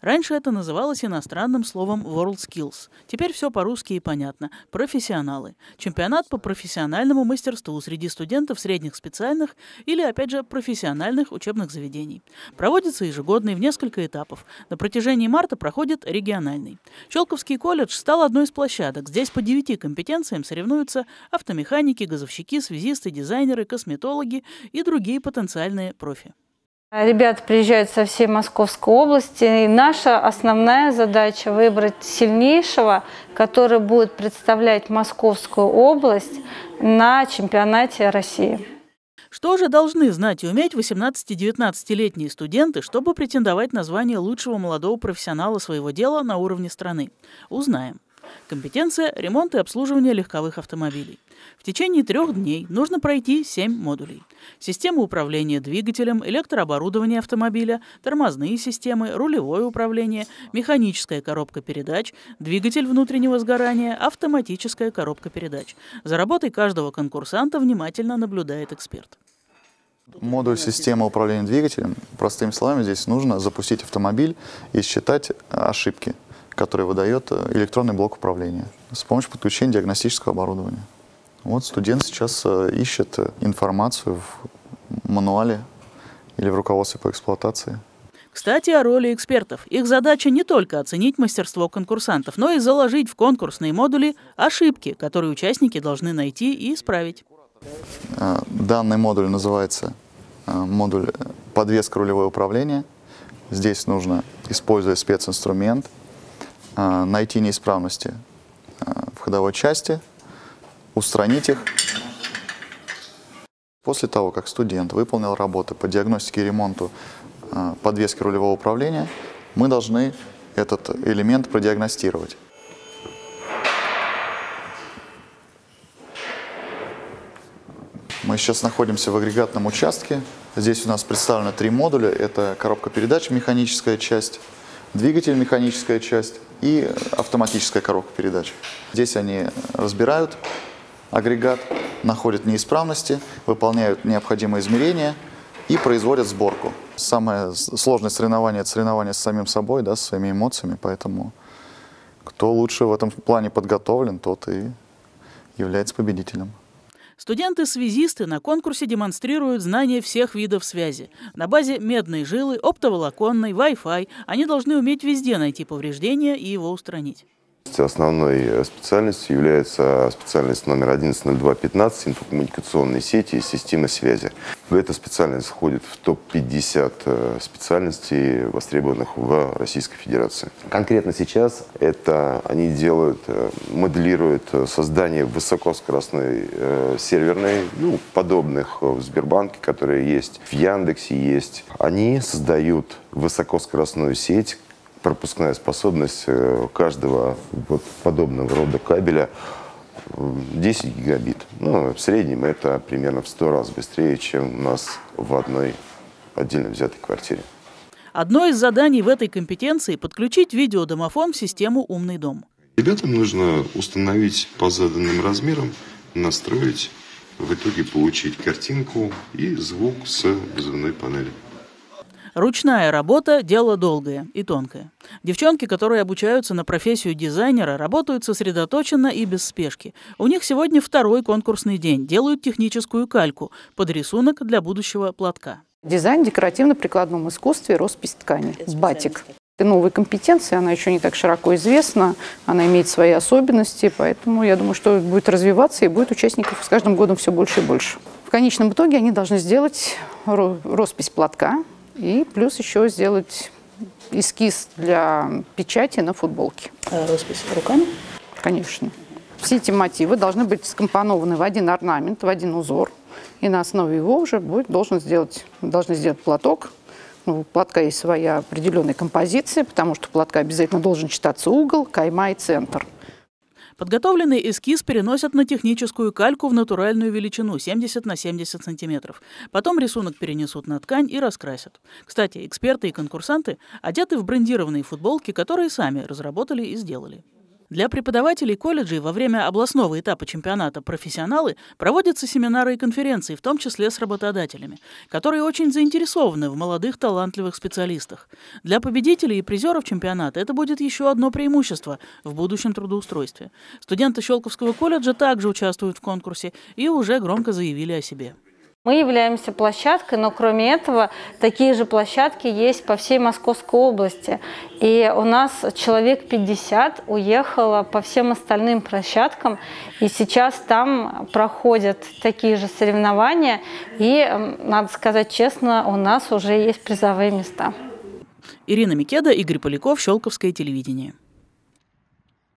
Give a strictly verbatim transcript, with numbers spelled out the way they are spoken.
Раньше это называлось иностранным словом World Skills. Теперь все по-русски и понятно. Профессионалы. Чемпионат по профессиональному мастерству среди студентов средних специальных или, опять же, профессиональных учебных заведений. Проводится ежегодный в несколько этапов. На протяжении марта проходит региональный. Щелковский колледж стал одной из площадок. Здесь по девяти компетенциям соревнуются автомеханики, газовщики, связисты, дизайнеры, косметологи и другие потенциальные профи. Ребята приезжают со всей Московской области, и наша основная задача – выбрать сильнейшего, который будет представлять Московскую область на чемпионате России. Что же должны знать и уметь восемнадцати-девятнадцатилетние студенты, чтобы претендовать на звание лучшего молодого профессионала своего дела на уровне страны? Узнаем. Компетенция – ремонт и обслуживание легковых автомобилей. В течение трех дней нужно пройти семь модулей. Система управления двигателем, электрооборудование автомобиля, тормозные системы, рулевое управление, механическая коробка передач, двигатель внутреннего сгорания, автоматическая коробка передач. За работой каждого конкурсанта внимательно наблюдает эксперт. Модуль системы управления двигателем, простыми словами, здесь нужно запустить автомобиль и считать ошибки, который выдает электронный блок управления с помощью подключения диагностического оборудования. Вот студент сейчас ищет информацию в мануале или в руководстве по эксплуатации. Кстати, о роли экспертов. Их задача не только оценить мастерство конкурсантов, но и заложить в конкурсные модули ошибки, которые участники должны найти и исправить. Данный модуль называется модуль «Подвеска рулевое управление». Здесь нужно, используя специнструмент, найти неисправности в ходовой части, устранить их. После того, как студент выполнил работы по диагностике и ремонту подвески рулевого управления, мы должны этот элемент продиагностировать. Мы сейчас находимся в агрегатном участке. Здесь у нас представлены три модуля. Это коробка передач, механическая часть, двигатель, механическая часть и автоматическая коробка передач. Здесь они разбирают агрегат, находят неисправности, выполняют необходимые измерения и производят сборку. Самое сложное соревнование – это соревнование с самим собой, да, с своими эмоциями, поэтому кто лучше в этом плане подготовлен, тот и является победителем. Студенты-связисты на конкурсе демонстрируют знания всех видов связи. На базе медной жилы, оптоволоконной, Wi-Fi они должны уметь везде найти повреждения и его устранить. Основной специальностью является специальность номер одиннадцать ноль два пятнадцать инфокоммуникационные сети и системы связи. Эта специальность входит в топ пятьдесят специальностей, востребованных в Российской Федерации. Конкретно сейчас это они делают, моделируют создание высокоскоростной серверной, ну, подобных в Сбербанке, которые есть, в Яндексе есть. Они создают высокоскоростную сеть. Пропускная способность каждого вот подобного рода кабеля десять гигабит. Ну, в среднем это примерно в сто раз быстрее, чем у нас в одной отдельно взятой квартире. Одно из заданий в этой компетенции – подключить видеодомофон в систему «Умный дом». Ребятам нужно установить по заданным размерам, настроить, в итоге получить картинку и звук с вызывной панели. Ручная работа – дело долгое и тонкое. Девчонки, которые обучаются на профессию дизайнера, работают сосредоточенно и без спешки. У них сегодня второй конкурсный день. Делают техническую кальку под рисунок для будущего платка. Дизайн в декоративно-прикладном искусстве, роспись ткани. Батик. Новая компетенция, она еще не так широко известна, она имеет свои особенности, поэтому я думаю, что будет развиваться и будет участников с каждым годом все больше и больше. В конечном итоге они должны сделать роспись платка. И плюс еще сделать эскиз для печати на футболке. А роспись руками? Конечно. Все эти мотивы должны быть скомпонованы в один орнамент, в один узор. И на основе его уже будет, должен сделать, должны сделать платок. У платка есть своя определенная композиция, потому что у платка обязательно должен читаться угол, кайма и центр. Подготовленный эскиз переносят на техническую кальку в натуральную величину семьдесят на семьдесят сантиметров. Потом рисунок перенесут на ткань и раскрасят. Кстати, эксперты и конкурсанты одеты в брендированные футболки, которые сами разработали и сделали. Для преподавателей колледжей во время областного этапа чемпионата «Профессионалы» проводятся семинары и конференции, в том числе с работодателями, которые очень заинтересованы в молодых талантливых специалистах. Для победителей и призеров чемпионата это будет еще одно преимущество в будущем трудоустройстве. Студенты Щелковского колледжа также участвуют в конкурсе и уже громко заявили о себе. Мы являемся площадкой, но кроме этого такие же площадки есть по всей Московской области. И у нас человек пятьдесят уехало по всем остальным площадкам, и сейчас там проходят такие же соревнования. И, надо сказать честно, у нас уже есть призовые места. Ирина Микеда, Игорь Поляков, Щелковское телевидение.